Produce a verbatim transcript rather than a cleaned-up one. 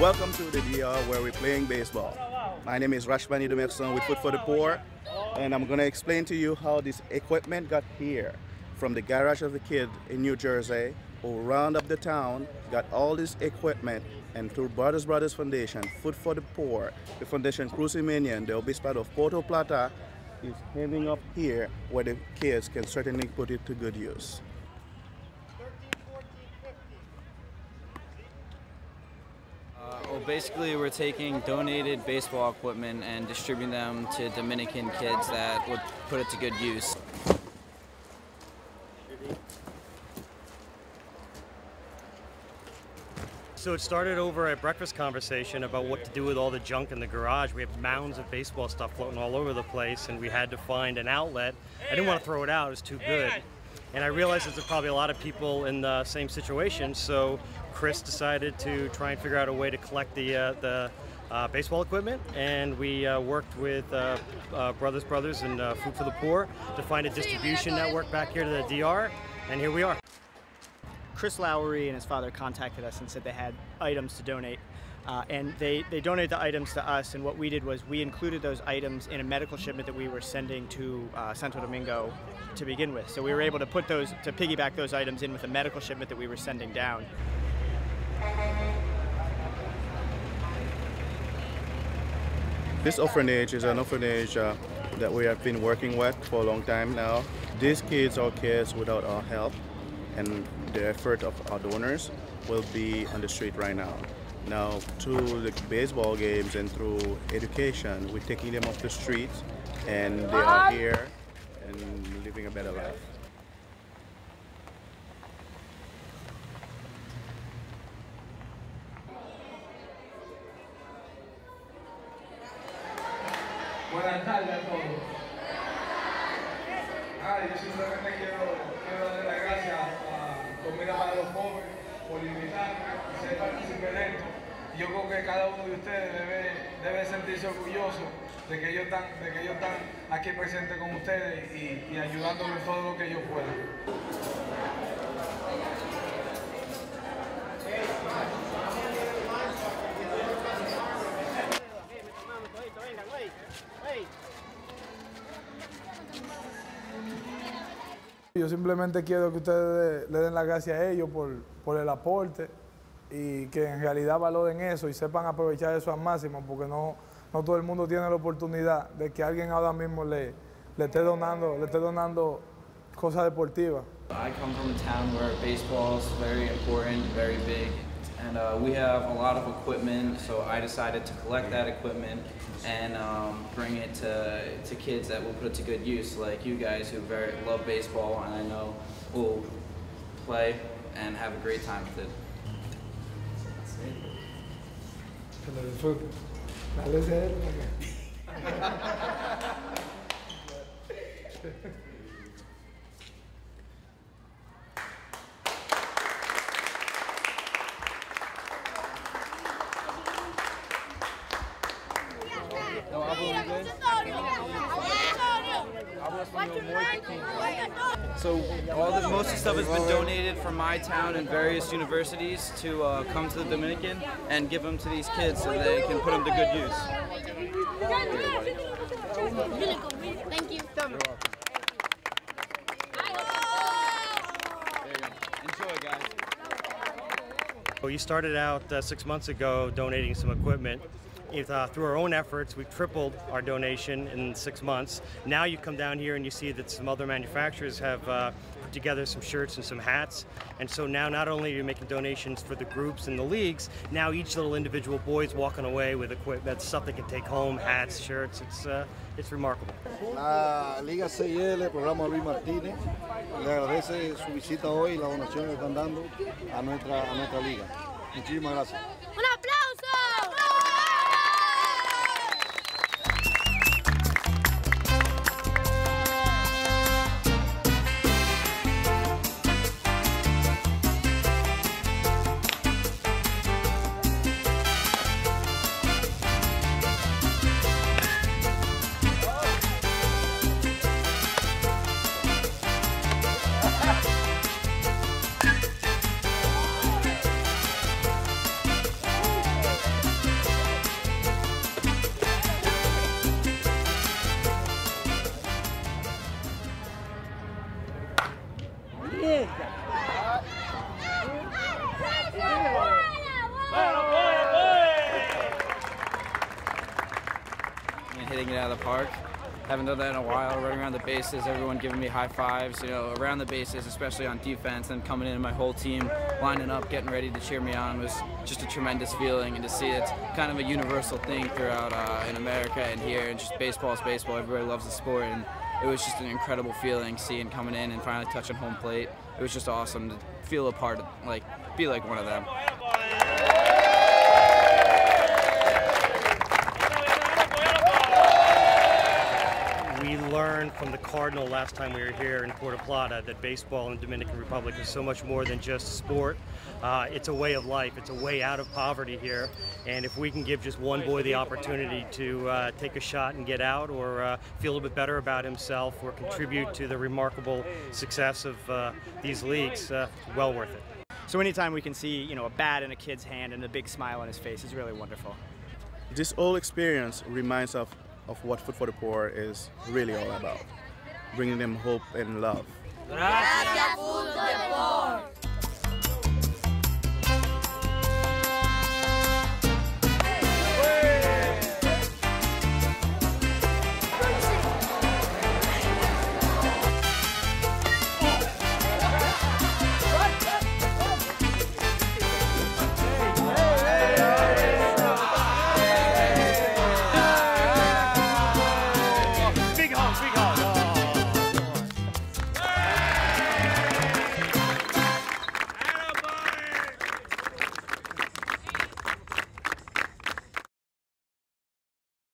Welcome to the D R where we're playing baseball. My name is Rashmani Dumefson with Food for the Poor, and I'm going to explain to you how this equipment got here from the garage of the kid in New Jersey, who round up the town, got all this equipment, and through Brothers Brothers Foundation, Food for the Poor, the foundation Cruci Minion, the Obispo of Puerto Plata, is ending up here where the kids can certainly put it to good use. Well, basically we're taking donated baseball equipment and distributing them to Dominican kids that would put it to good use. So it started over at breakfast conversation about what to do with all the junk in the garage. We have mounds of baseball stuff floating all over the place, and we had to find an outlet. I didn't want to throw it out, it was too good. And I realized there's probably a lot of people in the same situation, so Chris decided to try and figure out a way to collect the, uh, the uh, baseball equipment, and we uh, worked with uh, uh, Brothers Brothers and uh, Food for the Poor to find a distribution network back here to the D R, and here we are. Chris Lowery and his father contacted us and said they had items to donate. Uh, and they, they donated the items to us, and what we did was we included those items in a medical shipment that we were sending to uh, Santo Domingo to begin with. So we were able to put those, to piggyback those items in with a medical shipment that we were sending down. This orphanage is an orphanage uh, that we have been working with for a long time now. These kids are kids without our help, and the effort of our donors will be on the street right now. Now, through the baseball games and through education, we're taking them off the streets, and they are here and living a better life. Buenas tardes a todos. Ay, yo simplemente quiero, quiero darle las gracias a Comida para los Pobres por invitarme a ser partícipe de esto. Yo creo que cada uno de ustedes debe, debe sentirse orgulloso de que ellos están, de que ellos están aquí presentes con ustedes y, y ayudándome todo lo que ellos puedan. Yo simplemente quiero que ustedes le den las gracias a ellos por, por el aporte, y que en realidad valoren eso y sepan aprovechar eso al máximo, porque no, no todo el mundo tiene la oportunidad de que alguien ahora mismo le, le esté donando, le esté donando cosas deportivas. I come from a town where baseball is very important, very big, and uh, we have a lot of equipment, so I decided to collect that equipment and um, bring it to, to kids that will put it to good use, like you guys who very love baseball and I know will play and have a great time with it. So all the most of the stuff has been donated from my town and various universities to uh, come to the Dominican and give them to these kids so they can put them to good use. Thank you. Enjoy, guys. Well, you started out uh, six months ago donating some equipment. If, uh, through our own efforts, we've tripled our donation in six months. Now you come down here and you see that some other manufacturers have uh, put together some shirts and some hats. And so now not only are you making donations for the groups and the leagues, now each little individual boy is walking away with equipment, that's stuff they can take home, hats, shirts. It's, uh, it's remarkable. La Liga C I L, Programa Luis Martinez, le agradece su visita hoy y la donación que están dando a nuestra, a nuestra liga. Muchísimas gracias. hitting it out of the park. Haven't done that in a while, running around the bases, everyone giving me high fives, you know, around the bases, especially on defense, and coming in, my whole team lining up, getting ready to cheer me on was just a tremendous feeling, and to see it's kind of a universal thing throughout uh, in America and here, and just baseball is baseball, everybody loves the sport, and it was just an incredible feeling, seeing coming in and finally touching home plate. It was just awesome to feel a part of, like, be like one of them. We learned from the Cardinal last time we were here in Puerto Plata that baseball in the Dominican Republic is so much more than just a sport. Uh, it's a way of life. It's a way out of poverty here. And if we can give just one boy the opportunity to uh, take a shot and get out, or uh, feel a little bit better about himself, or contribute to the remarkable success of uh, these leagues, uh, well worth it. So anytime we can see, you know, a bat in a kid's hand and a big smile on his face is really wonderful. This whole experience reminds us of of what Food for the Poor is really all about, bringing them hope and love. Gracias, Food for the Poor!